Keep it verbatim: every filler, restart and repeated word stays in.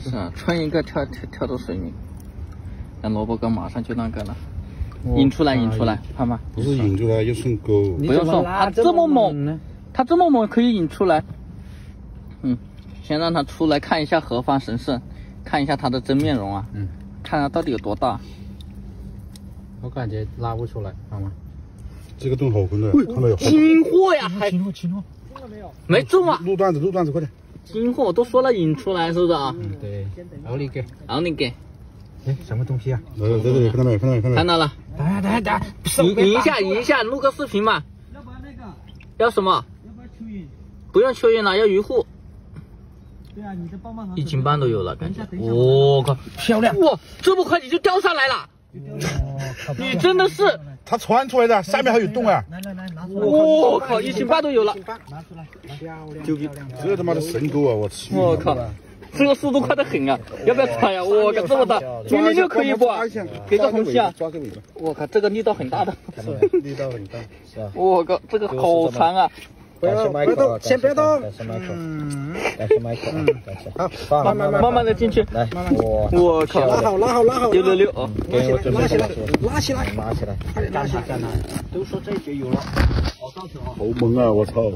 是啊，穿一个跳跳跳到水里，那萝卜糕马上就那个了，引出来引出来，看吧。不是引出来，要送钩。不要送，它这么猛，它这么猛可以引出来。嗯，先让它出来看一下何方神圣，看一下它的真面容啊。嗯，看它到底有多大。我感觉拉不出来，好吗？这个洞好宽的，看到有。金货呀，还金货金货，中了没有？没中啊！录段子录段子，快点。 金货都说了引出来是不是啊？嗯，对。奥利给，奥利给！哎，什么东西啊？来来来，看到没？看到没？看到看到了。来来来，移移一下，移一下，录个视频嘛。要不要那个？要什么？要不要蚯蚓？不用蚯蚓了，要鱼护。对啊，你的棒棒糖一斤半都有了，感觉。我靠，漂亮！哇，这么快你就钓上来了！你真的是。它穿出来的，下面还有洞啊！来来来，拿出来！我靠，一斤半都有了！拿出来，漂亮！就这他妈的神钩啊！我去！我靠，这个速度快得很啊！要不要穿呀？我靠，这么大，明明就可以不？给个红心啊！抓个尾巴！我靠，这个力道很大的，力道很大，是吧？我靠，这个好长啊！不要不要动，先不要动。嗯，好，慢慢慢慢的进去。来，我靠，拉好拉好拉好，六六六啊！拉起来拉起来拉起来拉起来，快点拉起来！都说这一局有了，好上去啊！好猛啊！我操！